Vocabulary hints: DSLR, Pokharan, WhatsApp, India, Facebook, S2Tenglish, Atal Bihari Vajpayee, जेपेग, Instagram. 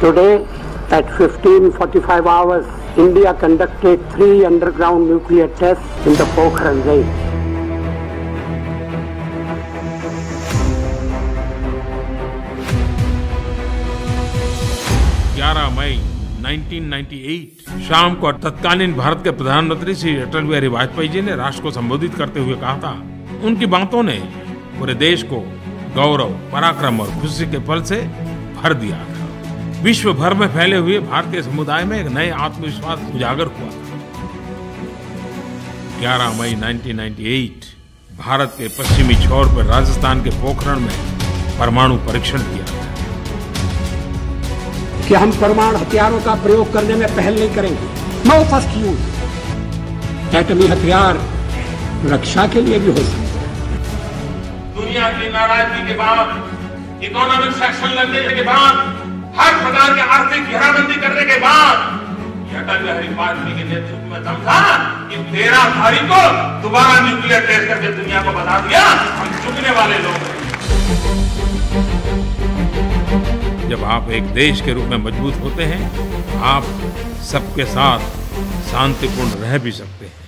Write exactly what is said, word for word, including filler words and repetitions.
Today, at fifteen forty-five hours, India conducted three underground nuclear tests in the Pokharan range. ग्यारह मई उन्नीस सौ अट्ठानवे शाम को तत्कालीन भारत के प्रधानमंत्री श्री अटल बिहारी वाजपेयी जी ने राष्ट्र को संबोधित करते हुए कहा था। उनकी बातों ने पूरे देश को गौरव, पराक्रम और खुशी के पल से भर दिया था। विश्व भर में फैले हुए भारतीय समुदाय में एक नए आत्मविश्वास उजागर हुआ। ग्यारह मई उन्नीस सौ अट्ठानवे भारत के पश्चिमी छोर पर राजस्थान के पोखरण में परमाणु परीक्षण किया। क्या हम परमाणु हथियारों का प्रयोग करने में पहल नहीं करेंगे? No first use. एटमी हथियार रक्षा के लिए भी हो सकते हैं। दुनिया की नाराजगी के बाद, इकोनॉमिक सेक्शन लगने के बाद, हर प्रकार के आर्थिक घेराबंदी करने के बाद अटल बिहारी वाजपेयी के नेतृत्व में दम था कि तेरह तारीख को दोबारा न्यूक्लियर टेस्ट करके दुनिया को बता दिया हम चुकने वाले लोग हैं। जब आप एक देश के रूप में मजबूत होते हैं, आप सबके साथ शांतिपूर्ण रह भी सकते हैं।